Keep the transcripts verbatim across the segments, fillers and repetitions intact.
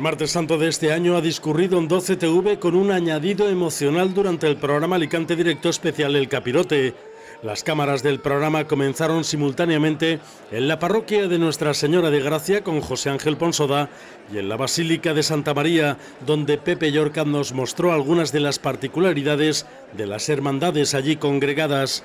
El Martes Santo de este año ha discurrido en doce T V con un añadido emocional durante el programa Alicante Directo Especial El Capirote. Las cámaras del programa comenzaron simultáneamente en la parroquia de Nuestra Señora de Gracia con José Ángel Ponsoda y en la Basílica de Santa María, donde Pepe Llorca nos mostró algunas de las particularidades de las hermandades allí congregadas.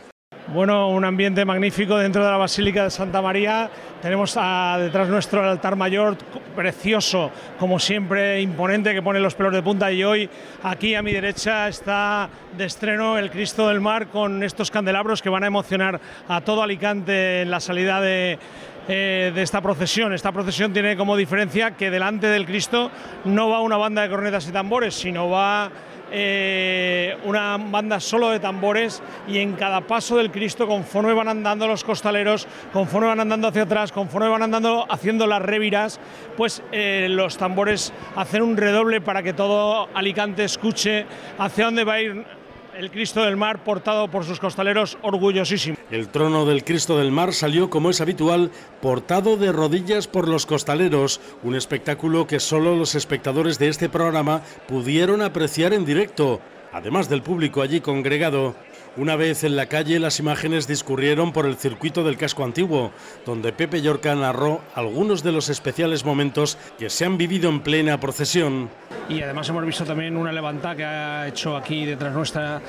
Bueno, un ambiente magnífico dentro de la Basílica de Santa María. Tenemos a, detrás nuestro el altar mayor, precioso, como siempre, imponente, que pone los pelos de punta. Y hoy, aquí a mi derecha, está de estreno el Cristo del Mar con estos candelabros que van a emocionar a todo Alicante en la salida de, eh, de esta procesión. Esta procesión tiene como diferencia que delante del Cristo no va una banda de cornetas y tambores, sino va Eh, una banda solo de tambores, y en cada paso del Cristo, conforme van andando los costaleros, conforme van andando hacia atrás, conforme van andando haciendo las reviras, pues eh, los tambores hacen un redoble para que todo Alicante escuche hacia dónde va a ir el Cristo del Mar, portado por sus costaleros orgullosísimo. El trono del Cristo del Mar salió, como es habitual, portado de rodillas por los costaleros, un espectáculo que solo los espectadores de este programa pudieron apreciar en directo, además del público allí congregado. Una vez en la calle, las imágenes discurrieron por el circuito del casco antiguo, donde Pepe Llorca narró algunos de los especiales momentos que se han vivido en plena procesión. Y además hemos visto también una levantada que ha hecho aquí detrás nuestra,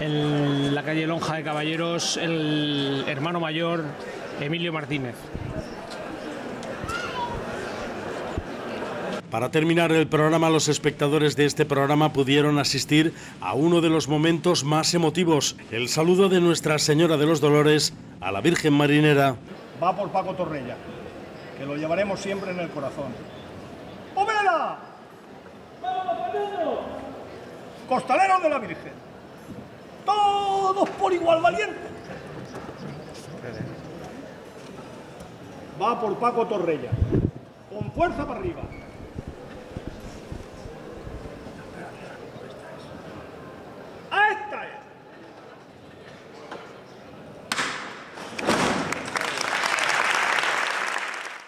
en la calle Lonja de Caballeros, el hermano mayor Emilio Martínez. Para terminar el programa, los espectadores de este programa pudieron asistir a uno de los momentos más emotivos, el saludo de Nuestra Señora de los Dolores a la Virgen Marinera. Va por Paco Torrella, que lo llevaremos siempre en el corazón. ¡Omera! Costaleros de la Virgen, todos por igual valientes. Va por Paco Torrella, con fuerza para arriba.